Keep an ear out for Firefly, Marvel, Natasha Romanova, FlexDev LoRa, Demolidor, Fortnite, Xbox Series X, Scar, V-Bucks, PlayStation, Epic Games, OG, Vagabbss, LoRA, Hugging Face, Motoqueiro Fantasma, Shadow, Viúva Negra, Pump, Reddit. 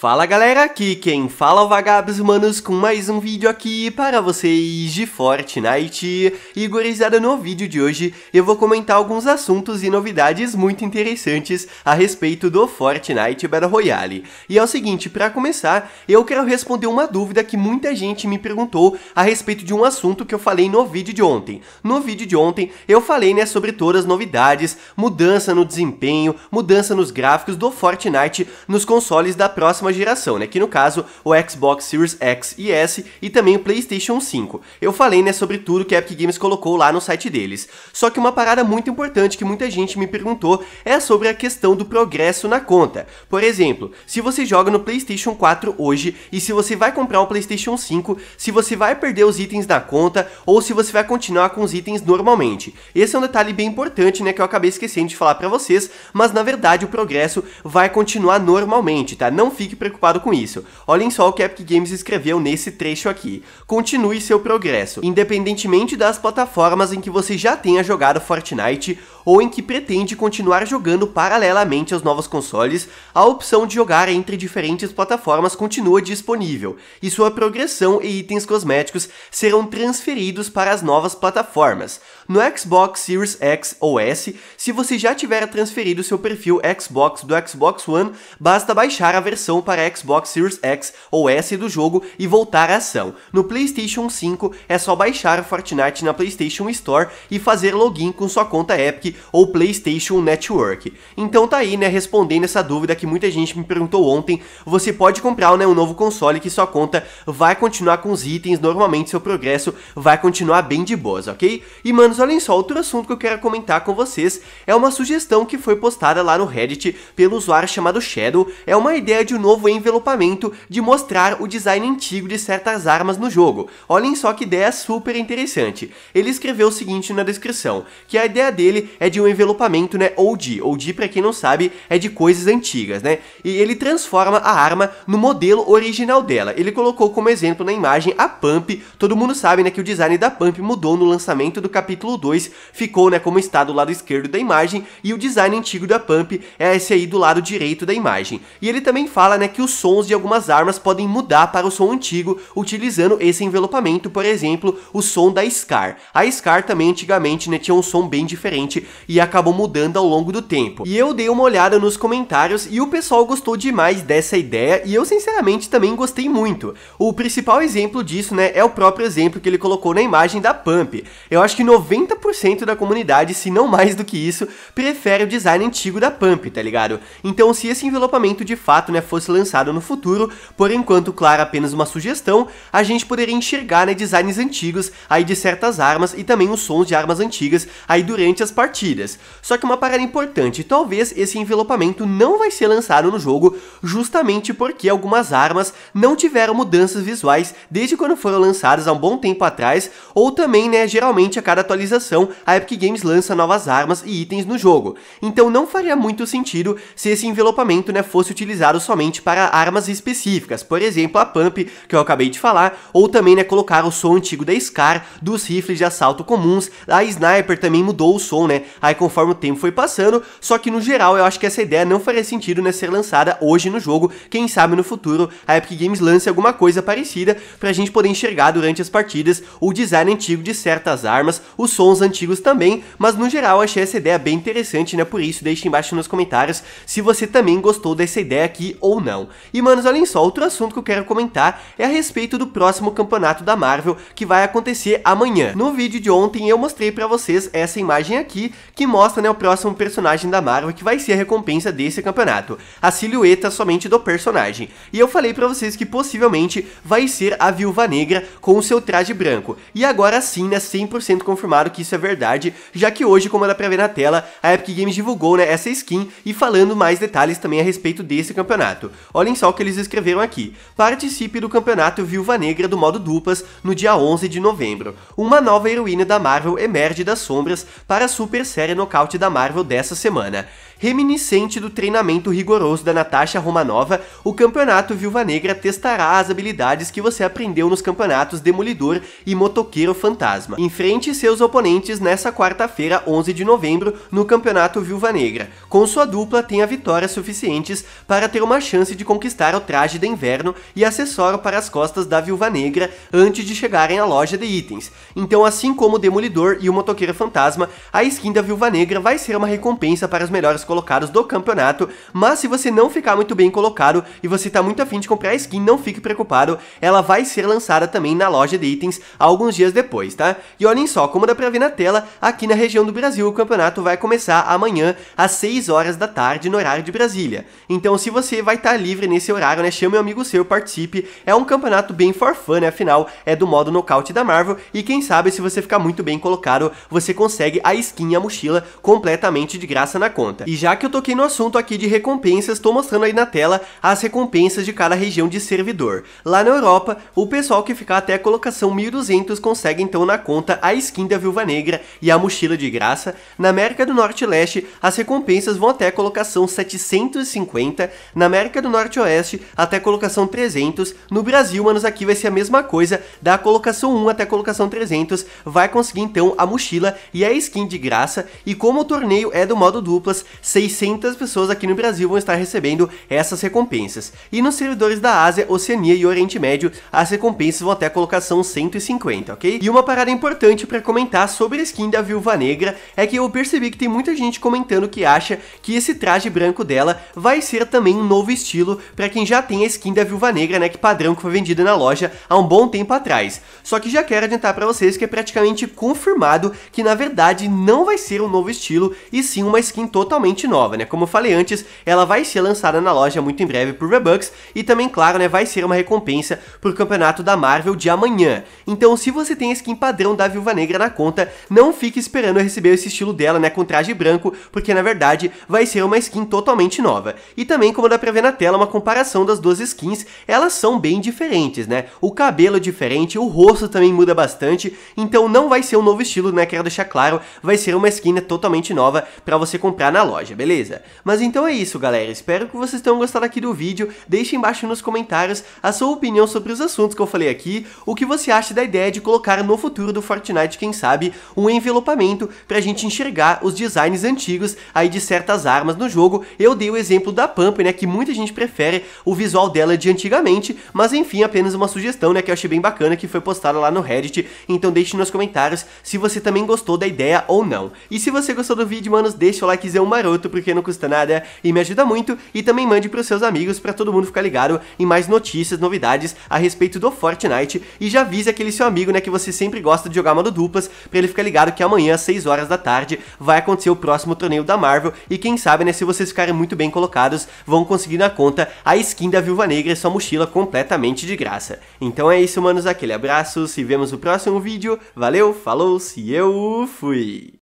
Fala galera, aqui quem fala é o Vagabbss, manos, com mais um vídeo aqui para vocês de Fortnite. E gurizada, no vídeo de hoje eu vou comentar alguns assuntos e novidades muito interessantes a respeito do Fortnite Battle Royale. E é o seguinte, para começar, eu quero responder uma dúvida que muita gente me perguntou a respeito de um assunto que eu falei no vídeo de ontem. No vídeo de ontem eu falei, né, sobre todas as novidades, mudança no desempenho, mudança nos gráficos do Fortnite nos consoles da próxima geração, né, que no caso o Xbox Series X e S e também o PlayStation 5. Eu falei, né, sobre tudo que a Epic Games colocou lá no site deles. Só que uma parada muito importante que muita gente me perguntou é sobre a questão do progresso na conta. Por exemplo, se você joga no PlayStation 4 hoje e se você vai comprar um PlayStation 5, se você vai perder os itens da conta ou se você vai continuar com os itens normalmente. Esse é um detalhe bem importante, né, que eu acabei esquecendo de falar pra vocês, mas na verdade o progresso vai continuar normalmente, tá? Não fique preocupado com isso. Olhem só o que a Epic Games escreveu nesse trecho aqui. Continue seu progresso, independentemente das plataformas em que você já tenha jogado Fortnite ou em que pretende continuar jogando paralelamente aos novos consoles, a opção de jogar entre diferentes plataformas continua disponível, e sua progressão e itens cosméticos serão transferidos para as novas plataformas. No Xbox Series X ou S, se você já tiver transferido seu perfil Xbox do Xbox One, basta baixar a versão para Xbox Series X ou S do jogo e voltar à ação. No PlayStation 5, é só baixar Fortnite na PlayStation Store e fazer login com sua conta Epic ou PlayStation Network. Então tá aí, né, respondendo essa dúvida que muita gente me perguntou ontem. Você pode comprar, né, um novo console que sua conta vai continuar com os itens, normalmente seu progresso vai continuar bem de boas, ok? E manos, olhem só, outro assunto que eu quero comentar com vocês é uma sugestão que foi postada lá no Reddit pelo usuário chamado Shadow. É uma ideia de um novo envelopamento de mostrar o design antigo de certas armas no jogo. Olhem só que ideia super interessante. Ele escreveu o seguinte na descrição, que a ideia dele é de um envelopamento, né, OG. OG, pra quem não sabe, é de coisas antigas, né? E ele transforma a arma no modelo original dela. Ele colocou como exemplo na imagem a Pump. Todo mundo sabe, né, que o design da Pump mudou no lançamento do capítulo 2. Ficou, né, como está do lado esquerdo da imagem. E o design antigo da Pump é esse aí do lado direito da imagem. E ele também fala, né, que os sons de algumas armas podem mudar para o som antigo utilizando esse envelopamento. Por exemplo, o som da Scar. A Scar também antigamente, né, tinha um som bem diferente e acabou mudando ao longo do tempo. E eu dei uma olhada nos comentários e o pessoal gostou demais dessa ideia e eu sinceramente também gostei muito. O principal exemplo disso, né, é o próprio exemplo que ele colocou na imagem da Pump. Eu acho que 90% da comunidade, se não mais do que isso, prefere o design antigo da Pump, tá ligado? Então se esse envelopamento de fato, né, fosse lançado no futuro, por enquanto, claro, apenas uma sugestão, a gente poderia enxergar, né, designs antigos aí de certas armas e também os sons de armas antigas aí durante as partidas. Só que uma parada importante, talvez esse envelopamento não vai ser lançado no jogo justamente porque algumas armas não tiveram mudanças visuais desde quando foram lançadas há um bom tempo atrás, ou também, né, geralmente a cada atualização a Epic Games lança novas armas e itens no jogo. Então não faria muito sentido se esse envelopamento, né, fosse utilizado somente para armas específicas, por exemplo a Pump, que eu acabei de falar, ou também, né, colocar o som antigo da Scar, dos rifles de assalto comuns. A Sniper também mudou o som, né, aí conforme o tempo foi passando. Só que no geral eu acho que essa ideia não faria sentido, né, ser lançada hoje no jogo. Quem sabe no futuro a Epic Games lance alguma coisa parecida pra gente poder enxergar durante as partidas o design antigo de certas armas, os sons antigos também, mas no geral eu achei essa ideia bem interessante, né, por isso deixe embaixo nos comentários se você também gostou dessa ideia aqui ou não. E manos, olhem só, outro assunto que eu quero comentar é a respeito do próximo campeonato da Marvel que vai acontecer amanhã. No vídeo de ontem eu mostrei pra vocês essa imagem aqui que mostra, né, o próximo personagem da Marvel que vai ser a recompensa desse campeonato, a silhueta somente do personagem. E eu falei pra vocês que possivelmente vai ser a Viúva Negra com o seu traje branco. E agora sim, né, 100% confirmado que isso é verdade, já que hoje, como dá pra ver na tela, a Epic Games divulgou, né, essa skin e falando mais detalhes também a respeito desse campeonato. Olhem só o que eles escreveram aqui. Participe do campeonato Viúva Negra do modo duplas no dia 11 de novembro. Uma nova heroína da Marvel emerge das sombras para a super série nocaute da Marvel dessa semana. Reminiscente do treinamento rigoroso da Natasha Romanova, o campeonato Viúva Negra testará as habilidades que você aprendeu nos campeonatos Demolidor e Motoqueiro Fantasma. Enfrente seus oponentes nessa quarta-feira, 11 de novembro, no campeonato Viúva Negra. Com sua dupla, tenha vitórias suficientes para ter uma chance de conquistar o traje de inverno e acessório para as costas da Viúva Negra antes de chegarem à loja de itens. Então, assim como o Demolidor e o Motoqueiro Fantasma, a skin da Viúva Negra vai ser uma recompensa para os melhores colocados do campeonato, mas se você não ficar muito bem colocado e você tá muito afim de comprar a skin, não fique preocupado, ela vai ser lançada também na loja de itens alguns dias depois, tá? E olhem só, como dá pra ver na tela, aqui na região do Brasil o campeonato vai começar amanhã às 6 horas da tarde no horário de Brasília. Então se você vai estar livre nesse horário, né, chame um amigo seu, participe, é um campeonato bem for fun, né, afinal é do modo nocaute da Marvel e quem sabe se você ficar muito bem colocado, você consegue a skin e a mochila completamente de graça na conta. E já que eu toquei no assunto aqui de recompensas, tô mostrando aí na tela as recompensas de cada região de servidor. Lá na Europa, o pessoal que ficar até a colocação 1200 consegue então na conta a skin da Viúva Negra e a mochila de graça. Na América do Norte e Leste, as recompensas vão até a colocação 750, na América do Norte e Oeste até a colocação 300, no Brasil, manos, aqui vai ser a mesma coisa, da colocação 1 até a colocação 300, vai conseguir então a mochila e a skin de graça, e como o torneio é do modo duplas, 600 pessoas aqui no Brasil vão estar recebendo essas recompensas. E nos servidores da Ásia, Oceania e Oriente Médio, as recompensas vão até a colocação 150, ok? E uma parada importante para comentar sobre a skin da Viúva Negra é que eu percebi que tem muita gente comentando que acha que esse traje branco dela vai ser também um novo estilo para quem já tem a skin da Viúva Negra, né, que padrão que foi vendida na loja há um bom tempo atrás. Só que já quero adiantar para vocês que é praticamente confirmado que na verdade não vai ser um novo estilo e sim uma skin totalmente nova, né? Como eu falei antes, ela vai ser lançada na loja muito em breve por V-Bucks e também, claro, né, vai ser uma recompensa pro campeonato da Marvel de amanhã. Então, se você tem a skin padrão da Viúva Negra na conta, não fique esperando receber esse estilo dela, né, com traje branco, porque na verdade vai ser uma skin totalmente nova. E também, como dá pra ver na tela, uma comparação das duas skins, elas são bem diferentes, né? O cabelo é diferente, o rosto também muda bastante, então não vai ser um novo estilo, né, quero deixar claro, vai ser uma skin totalmente nova pra você comprar na loja, beleza? Mas então é isso, galera, espero que vocês tenham gostado aqui do vídeo, deixem embaixo nos comentários a sua opinião sobre os assuntos que eu falei aqui, o que você acha da ideia de colocar no futuro do Fortnite, quem sabe, um envelopamento pra gente enxergar os designs antigos aí de certas armas no jogo. Eu dei o exemplo da Pump, né, que muita gente prefere o visual dela de antigamente, mas enfim, apenas uma sugestão, né, que eu achei bem bacana, que foi postada lá no Reddit, então deixe nos comentários se você também gostou da ideia ou não. E se você gostou do vídeo, manos, deixa o likezão maroto, porque não custa nada e me ajuda muito, e também mande pros seus amigos pra todo mundo ficar ligado em mais notícias, novidades a respeito do Fortnite, e já avise aquele seu amigo, né, que você sempre gosta de jogar modo duplas, pra ele ficar ligado que amanhã às 6 horas da tarde vai acontecer o próximo torneio da Marvel, e quem sabe, né, se vocês ficarem muito bem colocados, vão conseguir na conta a skin da Viúva Negra e sua mochila completamente de graça. Então é isso, manos, aquele abraço, se vemos no próximo vídeo, valeu, falou, se eu fui!